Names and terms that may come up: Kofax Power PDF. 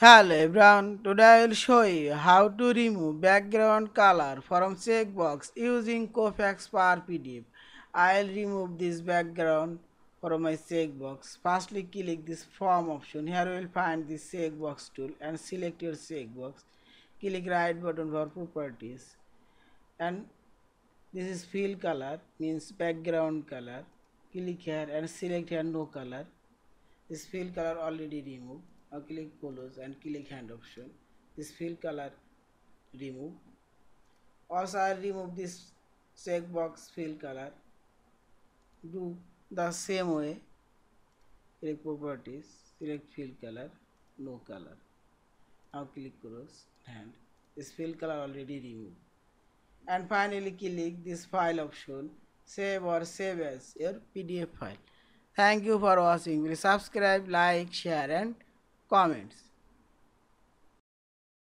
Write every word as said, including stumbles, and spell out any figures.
Hello everyone, today I will show you how to remove background color from checkbox using Kofax Power P D F. I will remove this background from my checkbox. Firstly, click this form option. Here you will find this checkbox tool and select your checkbox. Click right button for properties. And this is fill color, means background color. Click here and select here no color. This fill color already removed. Now click close and click hand option. This fill color remove. Also I remove this checkbox fill color. Do the same way. Click properties. Select fill color. No color. Now click close and this fill color already removed. And finally click this file option. Save or save as your P D F file. Thank you for watching. Please subscribe, like, share and comments.